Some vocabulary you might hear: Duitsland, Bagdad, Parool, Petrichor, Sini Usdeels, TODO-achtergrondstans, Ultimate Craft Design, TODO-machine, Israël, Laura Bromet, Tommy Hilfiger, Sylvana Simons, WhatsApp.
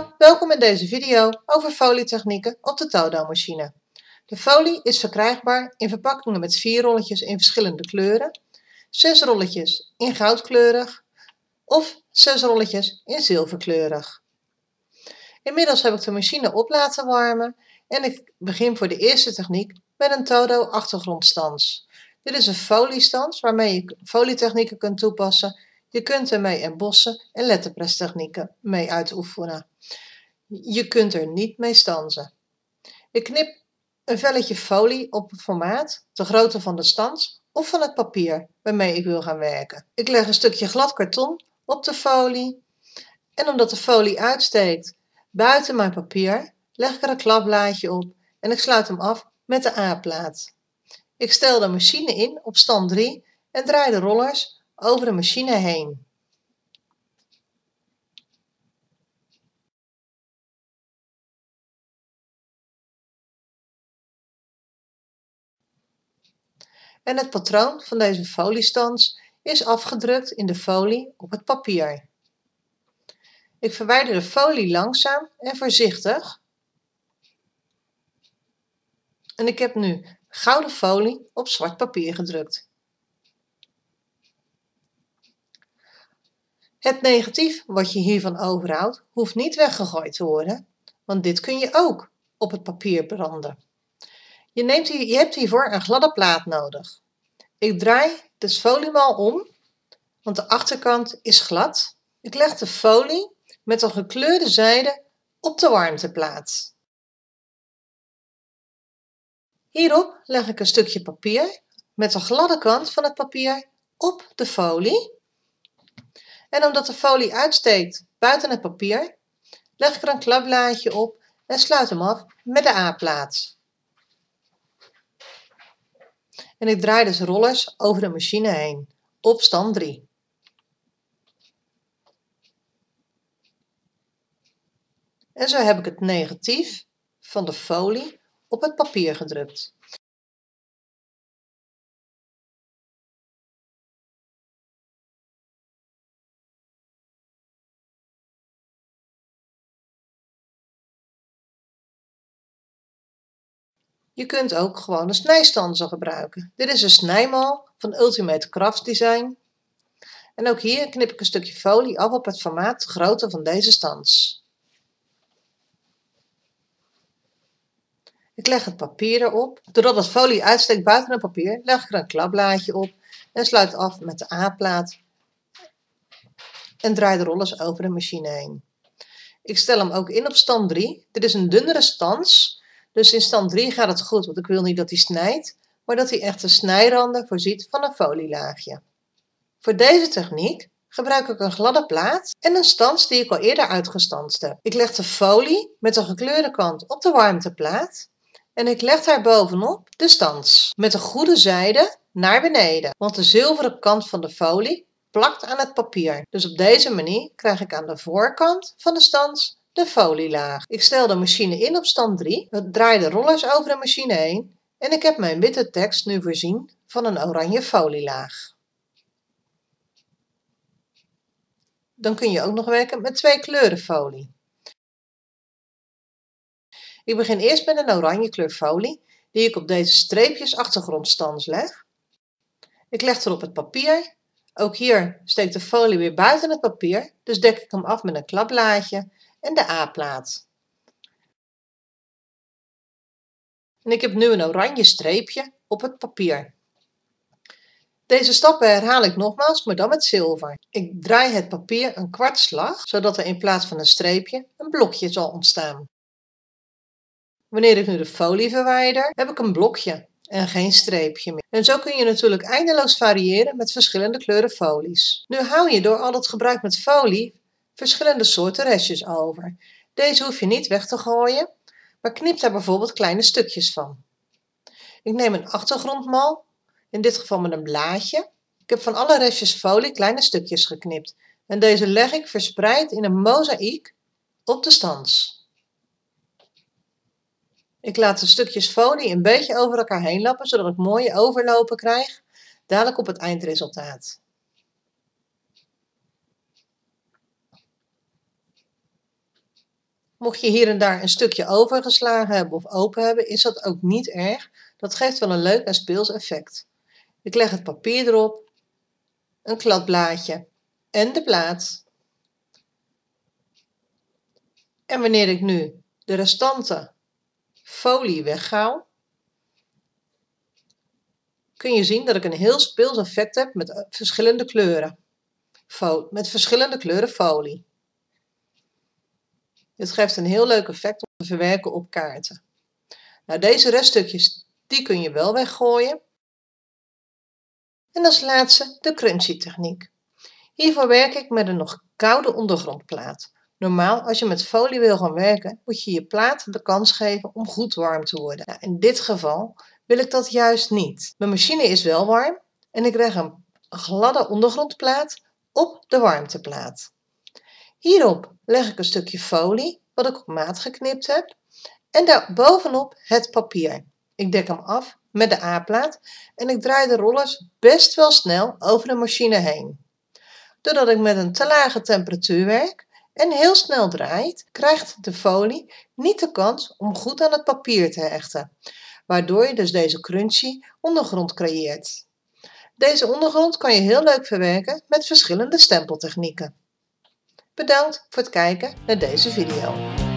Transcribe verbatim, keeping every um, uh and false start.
Hallo, welkom in deze video over folietechnieken op de TODO-machine. De folie is verkrijgbaar in verpakkingen met vier rolletjes in verschillende kleuren, zes rolletjes in goudkleurig of zes rolletjes in zilverkleurig. Inmiddels heb ik de machine op laten warmen en ik begin voor de eerste techniek met een TODO-achtergrondstans. Dit is een foliestans waarmee je folietechnieken kunt toepassen. Je kunt ermee embossen en letterprestechnieken mee uitoefenen. Je kunt er niet mee stansen. Ik knip een velletje folie op het formaat, de grootte van de stans of van het papier waarmee ik wil gaan werken. Ik leg een stukje glad karton op de folie en omdat de folie uitsteekt buiten mijn papier, leg ik er een klapblaadje op en ik sluit hem af met de A-plaat. Ik stel de machine in op stand drie en draai de rollers over de machine heen. En het patroon van deze foliestans is afgedrukt in de folie op het papier. Ik verwijder de folie langzaam en voorzichtig. En ik heb nu gouden folie op zwart papier gedrukt. Het negatief wat je hiervan overhoudt hoeft niet weggegooid te worden, want dit kun je ook op het papier branden. Je, neemt hier, je hebt hiervoor een gladde plaat nodig. Ik draai de foliemaal om, want de achterkant is glad. Ik leg de folie met een gekleurde zijde op de warmteplaat. Hierop leg ik een stukje papier met de gladde kant van het papier op de folie. En omdat de folie uitsteekt buiten het papier, leg ik er een klapblaadje op en sluit hem af met de A-plaat. En ik draai dus rollers over de machine heen, op stand drie. En zo heb ik het negatief van de folie op het papier gedrukt. Je kunt ook gewoon een snijstansen gebruiken. Dit is een snijmal van Ultimate Craft Design. En ook hier knip ik een stukje folie af op het formaat de grootte van deze stans. Ik leg het papier erop. Doordat het folie uitsteekt buiten het papier, leg ik er een klapblaadje op en sluit af met de A-plaat. En draai de rollers over de machine heen. Ik stel hem ook in op stand drie. Dit is een dunnere stans. Dus in stand drie gaat het goed, want ik wil niet dat hij snijdt, maar dat hij echt de snijranden voorziet van een folielaagje. Voor deze techniek gebruik ik een gladde plaat en een stans die ik al eerder uitgestanst heb. Ik leg de folie met een gekleurde kant op de warmteplaat en ik leg daar bovenop de stans met de goede zijde naar beneden, want de zilveren kant van de folie plakt aan het papier. Dus op deze manier krijg ik aan de voorkant van de stans de folielaag. Ik stel de machine in op stand drie, draai de rollers over de machine heen en ik heb mijn witte tekst nu voorzien van een oranje folielaag. Dan kun je ook nog werken met twee kleuren folie. Ik begin eerst met een oranje kleur folie die ik op deze streepjes achtergrondstans leg. Ik leg er op het papier. Ook hier steekt de folie weer buiten het papier, dus dek ik hem af met een klapblaadje en de A-plaat. En ik heb nu een oranje streepje op het papier. Deze stappen herhaal ik nogmaals, maar dan met zilver. Ik draai het papier een kwart slag, zodat er in plaats van een streepje een blokje zal ontstaan. Wanneer ik nu de folie verwijder, heb ik een blokje en geen streepje meer. En zo kun je natuurlijk eindeloos variëren met verschillende kleuren folies. Nu hou je door al het gebruik met folie verschillende soorten restjes over. Deze hoef je niet weg te gooien, maar knip daar bijvoorbeeld kleine stukjes van. Ik neem een achtergrondmal, in dit geval met een blaadje. Ik heb van alle restjes folie kleine stukjes geknipt en deze leg ik verspreid in een mozaïek op de stans. Ik laat de stukjes folie een beetje over elkaar heen lappen, zodat ik mooie overlopen krijg, dadelijk op het eindresultaat. Mocht je hier en daar een stukje overgeslagen hebben of open hebben, is dat ook niet erg. Dat geeft wel een leuk en speels effect. Ik leg het papier erop, een kladblaadje en de plaat. En wanneer ik nu de restante folie weghaal, kun je zien dat ik een heel speels effect heb met verschillende kleuren. Met verschillende kleuren folie. Dit geeft een heel leuk effect om te verwerken op kaarten. Nou, deze reststukjes die kun je wel weggooien. En als laatste de crunchy techniek. Hiervoor werk ik met een nog koude ondergrondplaat. Normaal, als je met folie wil gaan werken, moet je je plaat de kans geven om goed warm te worden. Nou, in dit geval wil ik dat juist niet. Mijn machine is wel warm en ik leg een gladde ondergrondplaat op de warmteplaat. Hierop leg ik een stukje folie, wat ik op maat geknipt heb, en daar bovenop het papier. Ik dek hem af met de A-plaat en ik draai de rollers best wel snel over de machine heen. Doordat ik met een te lage temperatuur werk en heel snel draait, krijgt de folie niet de kans om goed aan het papier te hechten, waardoor je dus deze crunchy ondergrond creëert. Deze ondergrond kan je heel leuk verwerken met verschillende stempeltechnieken. Bedankt voor het kijken naar deze video.